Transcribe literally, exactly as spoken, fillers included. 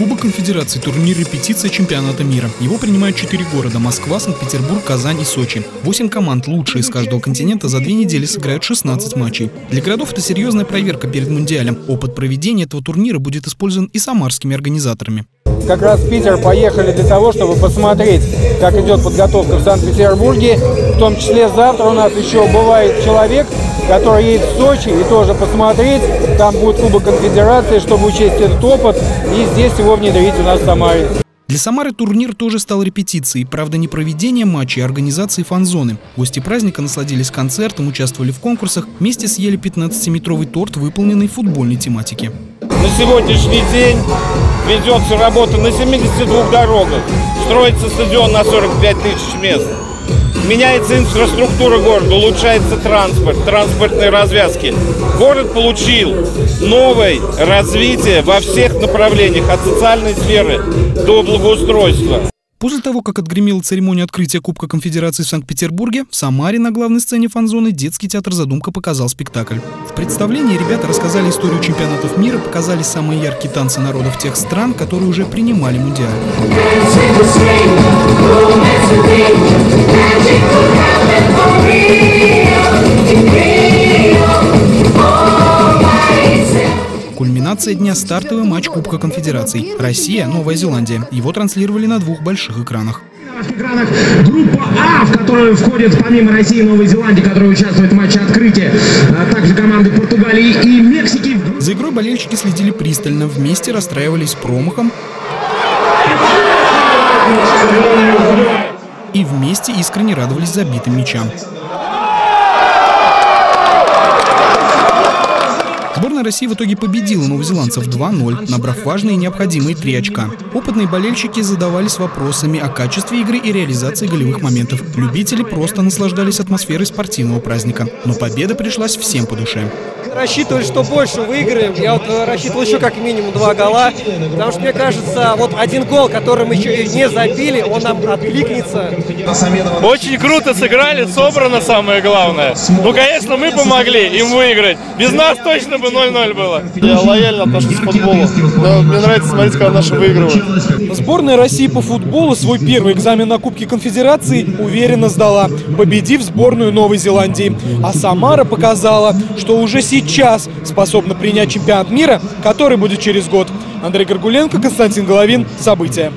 Кубок Конфедераций – турнир репетиция чемпионата мира. Его принимают четыре города – Москва, Санкт-Петербург, Казань и Сочи. Восемь команд, лучшие из каждого континента, за две недели сыграют шестнадцать матчей. Для городов это серьезная проверка перед Мундиалем. Опыт проведения этого турнира будет использован и самарскими организаторами. Как раз в Питер поехали для того, чтобы посмотреть, как идет подготовка в Санкт-Петербурге. В том числе завтра у нас еще бывает человек, который едет в Сочи, и тоже посмотреть. Там будет Кубок Конфедерации, чтобы учесть этот опыт и здесь его внедрить у нас в Самаре. Для Самары турнир тоже стал репетицией, правда, не проведение матчей, а организации фан-зоны. Гости праздника насладились концертом, участвовали в конкурсах, вместе съели пятнадцатиметровый торт, выполненный в футбольной тематике. На сегодняшний день ведется работа на семидесяти двух дорогах, строится стадион на сорок пять тысяч мест. Меняется инфраструктура города, улучшается транспорт, транспортные развязки. Город получил новое развитие во всех направлениях, от социальной сферы до благоустройства. После того, как отгремела церемония открытия Кубка Конфедерации в Санкт-Петербурге, в Самаре на главной сцене фан-зоны детский театр «Задумка» показал спектакль. В представлении ребята рассказали историю чемпионатов мира, показали самые яркие танцы народов тех стран, которые уже принимали мундиаль. Кульминация дня – стартовый матч Кубка Конфедераций. Россия, Новая Зеландия. Его транслировали на двух больших экранах. На экранах группа А, в которую входит помимо России и Новой Зеландии, которые участвуют в матче открытия, а также команды Португалии и Мексики. За игрой болельщики следили пристально, вместе расстраивались промахом и вместе искренне радовались забитым мячам. Сборная России в итоге победила новозеландцев два ноль, набрав важные и необходимые три очка. Опытные болельщики задавались вопросами о качестве игры и реализации голевых моментов. Любители просто наслаждались атмосферой спортивного праздника. Но победа пришлась всем по душе. Рассчитывали, что больше выиграем. Я вот рассчитывал еще как минимум два гола. Потому что, мне кажется, вот один гол, который мы еще не забили, он нам откликнется. Очень круто сыграли, собрано самое главное. Ну, конечно, мы помогли им выиграть. Без нас точно бы ноль-ноль было. Я лояльно отношусь к футболу. Но мне нравится смотреть, когда наши выигрывают. Сборная России по футболу свой первый экзамен на Кубке Конфедерации уверенно сдала, победив сборную Новой Зеландии. А Самара показала, что уже сейчас Сейчас способна принять чемпионат мира, который будет через год. Андрей Горгуленко, Константин Головин. События.